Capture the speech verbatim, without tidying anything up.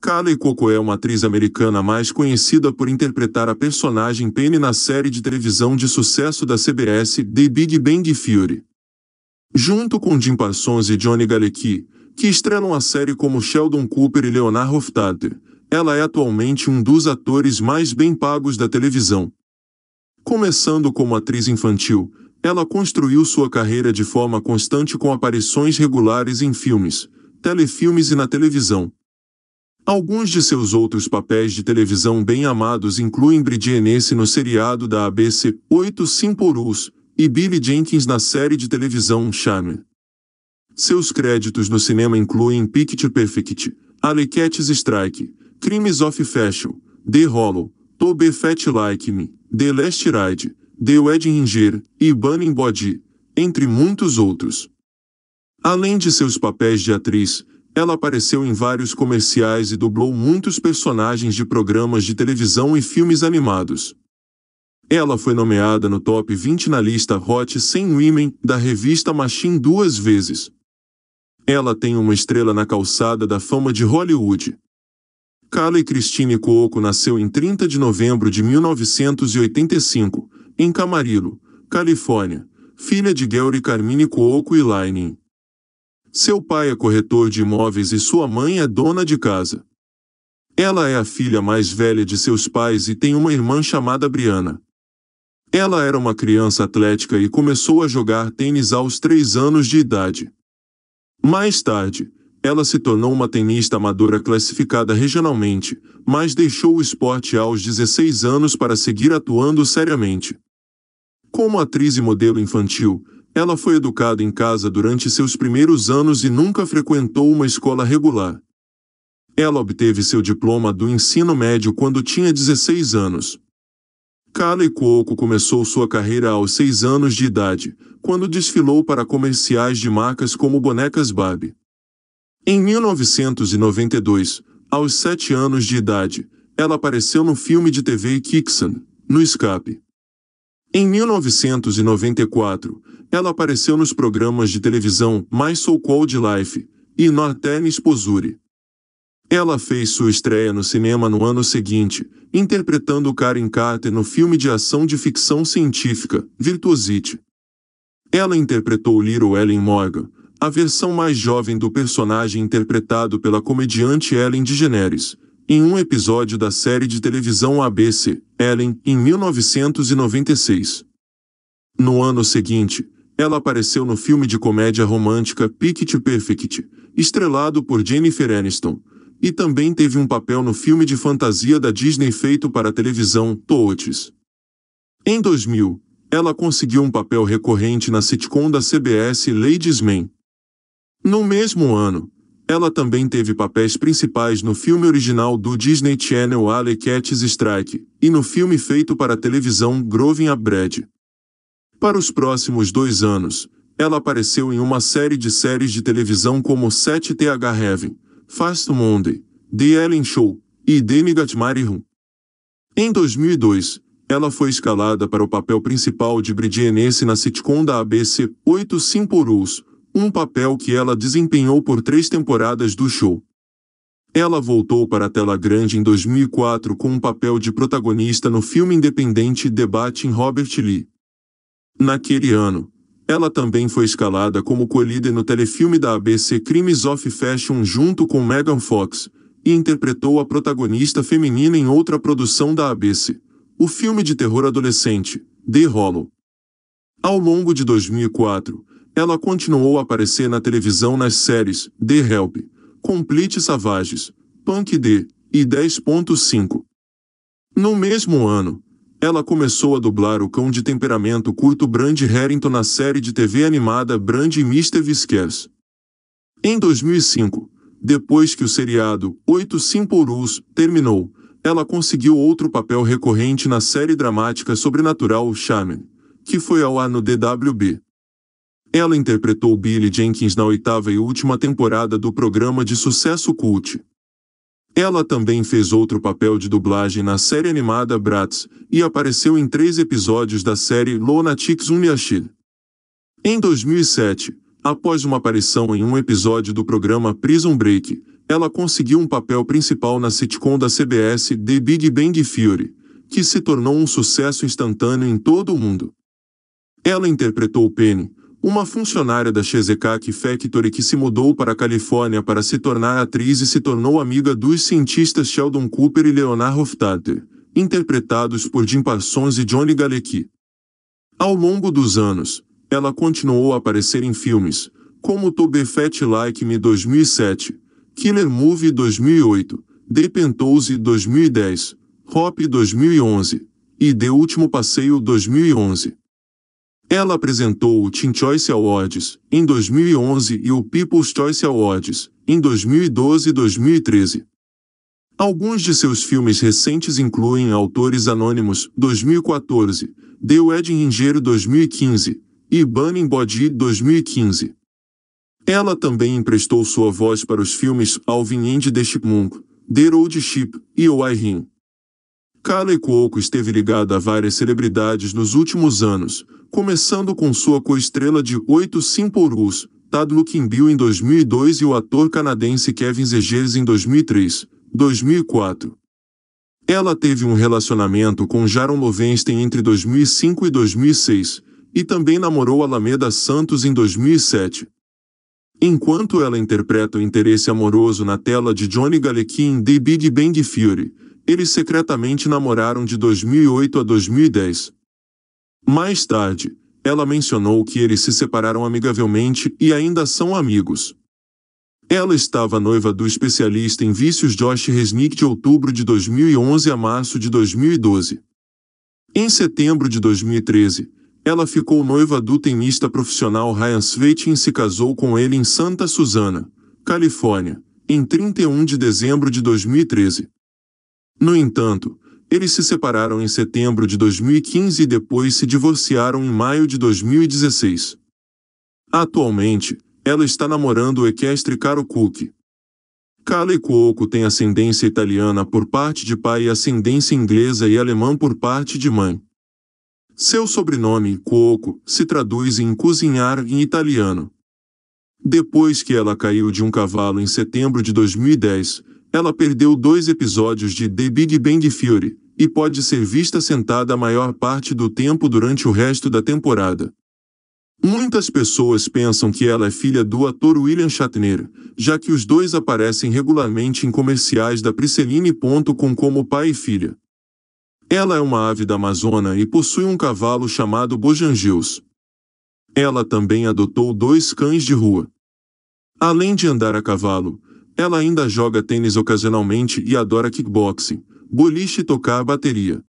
Kaley Cuoco é uma atriz americana mais conhecida por interpretar a personagem Penny na série de televisão de sucesso da C B S The Big Bang Theory. Junto com Jim Parsons e Johnny Galecki, que estrelam a série como Sheldon Cooper e Leonard Hofstadter, ela é atualmente um dos atores mais bem pagos da televisão. Começando como atriz infantil, ela construiu sua carreira de forma constante com aparições regulares em filmes, telefilmes e na televisão. Alguns de seus outros papéis de televisão bem amados incluem Bridget Hennessy no seriado da A B C oito Simple Rules e Billy Jenkins na série de televisão Charmed. Seus créditos no cinema incluem Picture Perfect, Alley Cats Strike, Crimes of Fashion, The Hollow, To Be Fat Like Me, The Last Ride, The Wedding Singer e Burning Body, entre muitos outros. Além de seus papéis de atriz, ela apareceu em vários comerciais e dublou muitos personagens de programas de televisão e filmes animados. Ela foi nomeada no top vinte na lista Hot cem Women da revista Machine duas vezes. Ela tem uma estrela na calçada da fama de Hollywood. Kaley Christine Cuoco nasceu em trinta de novembro de mil novecentos e oitenta e cinco, em Camarillo, Califórnia, filha de Gary Carmine Cuoco e Lainey. Seu pai é corretor de imóveis e sua mãe é dona de casa. Ela é a filha mais velha de seus pais e tem uma irmã chamada Briana. Ela era uma criança atlética e começou a jogar tênis aos três anos de idade. Mais tarde, ela se tornou uma tenista amadora classificada regionalmente, mas deixou o esporte aos dezesseis anos para seguir atuando seriamente. Como atriz e modelo infantil, ela foi educada em casa durante seus primeiros anos e nunca frequentou uma escola regular. Ela obteve seu diploma do ensino médio quando tinha dezesseis anos. Kaley Cuoco começou sua carreira aos seis anos de idade, quando desfilou para comerciais de marcas como bonecas Barbie. Em mil novecentos e noventa e dois, aos sete anos de idade, ela apareceu no filme de T V Kixan, No Escape. Em mil novecentos e noventa e quatro, ela apareceu nos programas de televisão My So-Called Life e Northern Exposure. Ela fez sua estreia no cinema no ano seguinte, interpretando Karen Carter no filme de ação de ficção científica, Virtuosity. Ela interpretou Little Ellen Morgan, a versão mais jovem do personagem interpretado pela comediante Ellen DeGeneres, em um episódio da série de televisão A B C, Ellen, em mil novecentos e noventa e seis. No ano seguinte, ela apareceu no filme de comédia romântica Picture Perfect, estrelado por Jennifer Aniston, e também teve um papel no filme de fantasia da Disney feito para a televisão, Toothless. Em dois mil, ela conseguiu um papel recorrente na sitcom da C B S Ladies Man. No mesmo ano, ela também teve papéis principais no filme original do Disney Channel Alley Cats Strike e no filme feito para a televisão Growing Up Brady. Para os próximos dois anos, ela apareceu em uma série de séries de televisão como sete T H Heaven, Fast Monday, The Ellen Show e The Got Married Room. Em dois mil e dois, ela foi escalada para o papel principal de Bridget Hennessy na sitcom da A B C oito Simple Rules, um papel que ela desempenhou por três temporadas do show. Ela voltou para a tela grande em dois mil e quatro com um papel de protagonista no filme independente Debate em Robert Lee. Naquele ano, ela também foi escalada como co-líder no telefilme da A B C Crimes of Fashion junto com Megan Fox, e interpretou a protagonista feminina em outra produção da A B C, o filme de terror adolescente, The Hollow. Ao longo de dois mil e quatro, ela continuou a aparecer na televisão nas séries The Help, Complete Savages, Punk D e dez ponto cinco. No mesmo ano, ela começou a dublar o cão de temperamento curto Brandy Harrington na série de T V animada Brandy e mister Whiskers. Em dois mil e cinco, depois que o seriado oito Simple Rules terminou, ela conseguiu outro papel recorrente na série dramática sobrenatural Charmed, que foi ao ar no D W B. Ela interpretou Billy Jenkins na oitava e última temporada do programa de sucesso Cult. Ela também fez outro papel de dublagem na série animada Bratz e apareceu em três episódios da série Lunatics Unleashed. Em dois mil e sete, após uma aparição em um episódio do programa Prison Break, Ela conseguiu um papel principal na sitcom da C B S The Big Bang Theory, que se tornou um sucesso instantâneo em todo o mundo. Ela interpretou Penny, uma funcionária da Cheesecake Factory que se mudou para a Califórnia para se tornar atriz e se tornou amiga dos cientistas Sheldon Cooper e Leonard Hofstadter, interpretados por Jim Parsons e Johnny Galecki. Ao longo dos anos, ela continuou a aparecer em filmes, como To Be Fat Like Me dois mil e sete, Killer Movie dois mil e oito, The Penthouse dois mil e dez, Hop dois mil e onze e The Último Passeio dois mil e onze. Ela apresentou o Teen Choice Awards em dois mil e onze e o People's Choice Awards em dois mil e doze e dois mil e treze. Alguns de seus filmes recentes incluem Autores Anônimos dois mil e quatorze, The Wedding Engenheiro dois mil e quinze e Burning Body dois mil e quinze. Ela também emprestou sua voz para os filmes Alvin and the Chipmunk, The Road Chip e O I Him. Kaley Cuoco esteve ligada a várias celebridades nos últimos anos, começando com sua coestrela de oito Simple Rules, Tad Looking Bill em dois mil e dois e o ator canadense Kevin Zegers em dois mil e três, dois mil e quatro. Ela teve um relacionamento com Jaron Lovenstein entre dois mil e cinco e dois mil e seis, e também namorou Alameda Santos em dois mil e sete. Enquanto ela interpreta o interesse amoroso na tela de Johnny Galecki em The Big Bang Theory, eles secretamente namoraram de dois mil e oito a dois mil e dez. Mais tarde, ela mencionou que eles se separaram amigavelmente e ainda são amigos. Ela estava noiva do especialista em vícios Josh Resnick de outubro de dois mil e onze a março de dois mil e doze. Em setembro de dois mil e treze, ela ficou noiva do tenista profissional Ryan Svetin e se casou com ele em Santa Susana, Califórnia, em trinta e um de dezembro de dois mil e treze. No entanto, eles se separaram em setembro de dois mil e quinze e depois se divorciaram em maio de dois mil e dezesseis. Atualmente, ela está namorando o equestre Caro Cook. Kaley Cuoco tem ascendência italiana por parte de pai e ascendência inglesa e alemã por parte de mãe. Seu sobrenome, Cuoco, se traduz em cozinhar em italiano. Depois que ela caiu de um cavalo em setembro de dois mil e dez, ela perdeu dois episódios de The Big Bang Theory e pode ser vista sentada a maior parte do tempo durante o resto da temporada. Muitas pessoas pensam que ela é filha do ator William Shatner, já que os dois aparecem regularmente em comerciais da Prisciline ponto com como pai e filha. Ela é uma ave da Amazônia e possui um cavalo chamado Bojangles. Ela também adotou dois cães de rua. Além de andar a cavalo, ela ainda joga tênis ocasionalmente e adora kickboxing, boliche e tocar bateria.